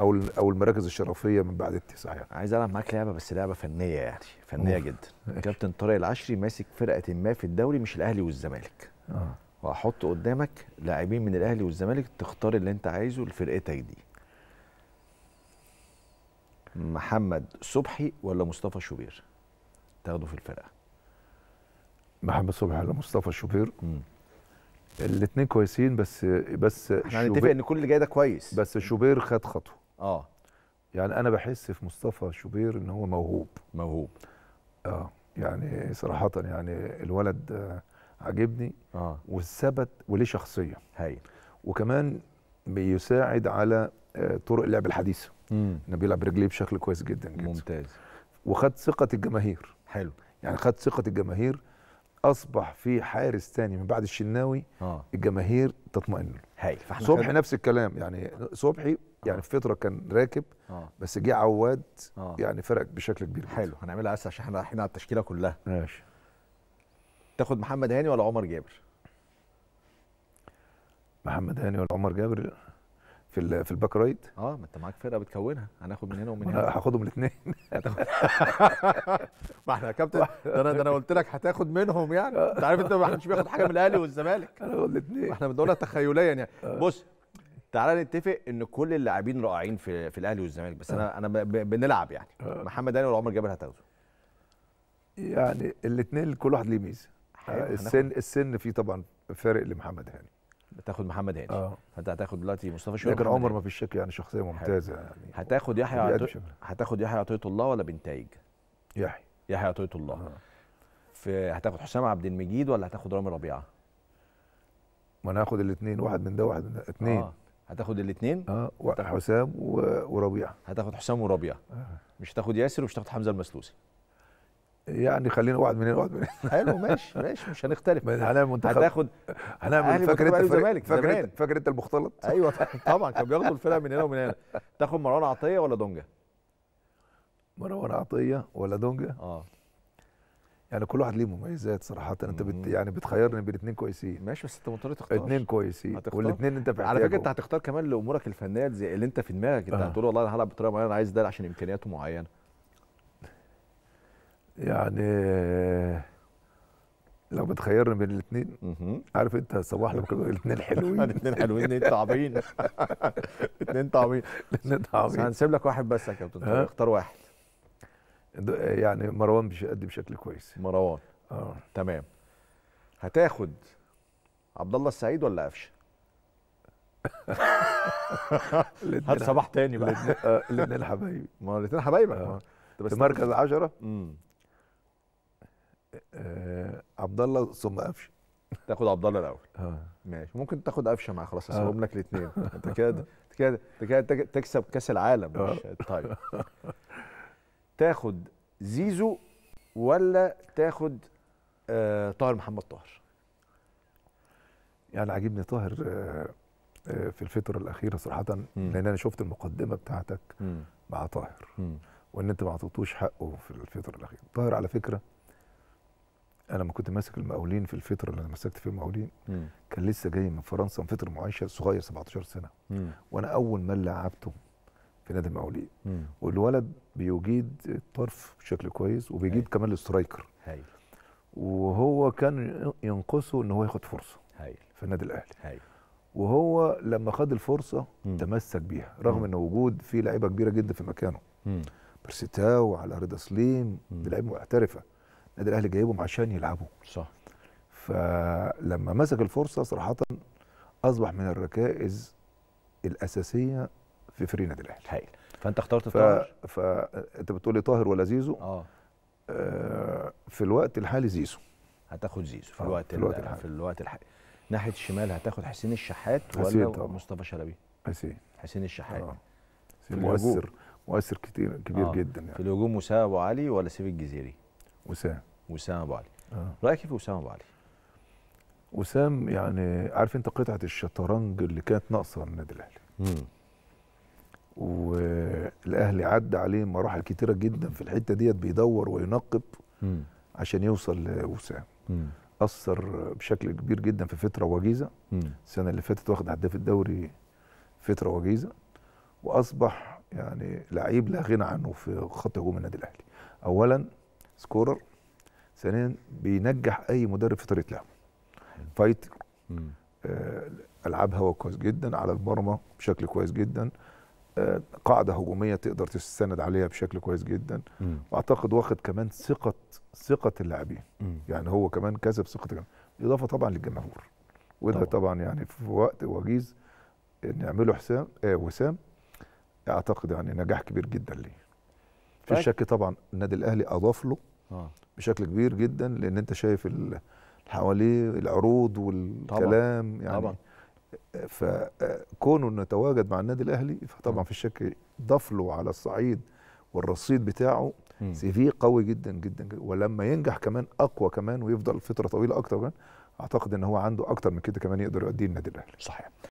او المراكز الشرفيه من بعد التسعه يعني. عايز العب معاك لعبه، بس لعبه فنيه يعني، فنيه جدا. كابتن طارق العشري ماسك فرقه ما في الدوري مش الاهلي والزمالك، وهحط قدامك لاعبين من الاهلي والزمالك تختار اللي انت عايزه لفرقتك دي. محمد صبحي ولا مصطفى شوبير تاخده في الفرقه؟ محمد صبحي ولا مصطفى شوبير؟ الاثنين كويسين، بس احنا هنتفق ان كل اللي جاي ده كويس، بس شوبير خد خطوه. يعني انا بحس في مصطفى شوبير ان هو موهوب يعني صراحه، يعني الولد عجبني والثبت وليه شخصيه هاي، وكمان بيساعد على طرق اللعب الحديثه، انه بيلعب برجليه بشكل كويس جدا جدا ممتاز، وخد ثقه الجماهير. حلو، يعني خد ثقه الجماهير، اصبح في حارس تاني من بعد الشناوي الجماهير تطمئن له. هاي صبحي نفس الكلام، يعني صبحي يعني في فتره كان راكب، بس جه عواد يعني فرق بشكل كبير. حلو، هنعملها بس عشان احنا رايحين على التشكيله كلها. ماشي، تاخد محمد هاني ولا عمر جابر؟ محمد هاني ولا عمر جابر في الباك رايت؟ ما انت معاك فرقه بتكونها، هناخد من هنا ومن هنا. هاخدهم الاثنين. ما احنا يا كابتن ده انا قلت لك هتاخد منهم، يعني انت عارف انت ما حدش بياخد حاجه من الاهلي والزمالك. انا الاثنين، احنا بنقولها تخيليا يعني. بص، تعالى نتفق ان كل اللاعبين رائعين في الاهلي والزمالك، بس انا بنلعب يعني. محمد هاني ولا عمر جابر هتاخده؟ يعني الاثنين كل واحد ليه ميزه. السن فيه طبعا فارق لمحمد هاني. بتاخد محمد هاني. فانت هتاخد دلوقتي مصطفى شوبير، لكن عمر ما فيش شك يعني شخصيه ممتازه يعني. هتاخد يحيى عطيه، الله ولا بنتايج؟ يحيى عطيه الله. هتاخد حسام عبد المجيد ولا هتاخد رامي ربيعه؟ ما انا هاخد الاثنين، واحد من ده واحد من ده. اثنين. هتاخد الاثنين؟ حسام وربيعه. هتاخد حسام وربيعه. مش هتاخد ياسر ومش هتاخد حمزه المسلوسي. يعني خلينا واحد منين واحد منين. حلو، ماشي، مش هنختلف. هنعمل منتخب، هنعمل فاكر انت المختلط. ايوه طبعا، كانوا بياخدوا الفرقه من هنا ومن هنا. تاخد مروان عطيه ولا دونجا؟ يعني كل واحد ليه مميزات صراحه. انت يعني بتخيرني بين اثنين كويسين. ماشي، بس انت مضطر تختار اثنين كويسين، والاثنين انت بتحتاجهم. على فكره انت هتختار كمان لامورك الفنيه زي اللي انت في دماغك، انت هتقول والله انا هلعب بطريقه معينه، انا عايز ده عشان امكانياته معينه. يعني لو بتخيرني بين الاثنين، عارف انت، صباح لك الاثنين حلوين. الاثنين حلوين، الاثنين طعبين. هنسيب لك واحد بس يا كابتن، اختار واحد. يعني مروان بيأدي بشكل كويس. مروان. تمام. هتاخد عبد الله السعيد ولا قفشه؟ هات صباح تاني بقى. الاثنين حبايبي. ما الاثنين حبايبك. في مركز 10 عبد الله ثم قفشه. تاخد عبد الله الاول. ماشي، ممكن تاخد قفشه معاه، خلاص هسيبهم لك الاثنين. انت كده تكسب كاس العالم. طيب، تاخد زيزو ولا تاخد طاهر محمد؟ طاهر. يعني عاجبني طاهر في الفتره الاخيره صراحه، لان انا شفت المقدمه بتاعتك مع طاهر، وان انت ما عطيتوش حقه في الفتره الاخيره. طاهر على فكره، انا لما كنت ماسك المقاولين في الفتره اللي انا مسكت فيها المقاولين، كان لسه جاي من فرنسا من فتره معيشه، صغير 17 سنه. وانا اول ما لعبته في نادي المقاولين، والولد بيجيد الطرف بشكل كويس، وبيجيد كمان الاسترايكر، وهو كان ينقصه ان هو ياخد فرصه في النادي الاهلي. وهو لما خد الفرصه تمسك بيها، رغم ان وجود في لعيبه كبيره جدا في مكانه، برستاو على رضا سليم، لعيبه محترفه النادي الاهلي جايبهم عشان يلعبوا. صح. فلما مسك الفرصه صراحه اصبح من الركائز الاساسيه في فريق النادي الاهلي. هايل. فانت اخترت طاهر. فانت بتقول لي طاهر ولا زيزو؟ في الوقت الحالي زيزو. هتاخد زيزو في الوقت الحالي. ناحيه الشمال هتاخد حسين الشحات ولا مصطفى شلبي؟ حسين الشحات. مؤثر كبير جدا يعني. في الهجوم وسام ابو علي ولا سيف الجزيري؟ وسام ابو علي. رايك في وسام ابو علي؟ وسام يعني عارف انت قطعه الشطرنج اللي كانت ناقصه للنادي الاهلي. والاهلي عدى عليه مراحل كتيره جدا في الحته ديت، بيدور وينقب عشان يوصل لوسام. اثر بشكل كبير جدا في فتره وجيزه. السنه اللي فاتت واخد هداف الدوري فتره وجيزه، واصبح يعني لعيب لا غنى عنه في خط هجوم النادي الاهلي. اولا سكورر، ثانيا بينجح اي مدرب في طريقه لعبه. فايت العاب هوا كويس جدا، على المرمى بشكل كويس جدا، قاعده هجوميه تقدر تستند عليها بشكل كويس جدا. واعتقد واخد كمان ثقه اللاعبين، يعني هو كمان كسب ثقه اللاعبين، اضافه طبعا للجمهور. وده طبعا يعني في وقت وجيز ان يعمله حسام وسام، اعتقد يعني نجاح كبير جدا ليه. في شك طبعا النادي الاهلي اضاف له بشكل كبير جدا، لان انت شايف حواليه العروض والكلام طبعًا. يعني طبعا فكونه نتواجد مع النادي الاهلي فطبعا في الشك ضاف له على الصعيد والرصيد بتاعه سي في قوي جدا جدا، ولما ينجح كمان اقوى كمان ويفضل فتره طويله اكتر، اعتقد ان هو عنده اكتر من كده كمان يقدر يؤديه النادي الاهلي. صحيح.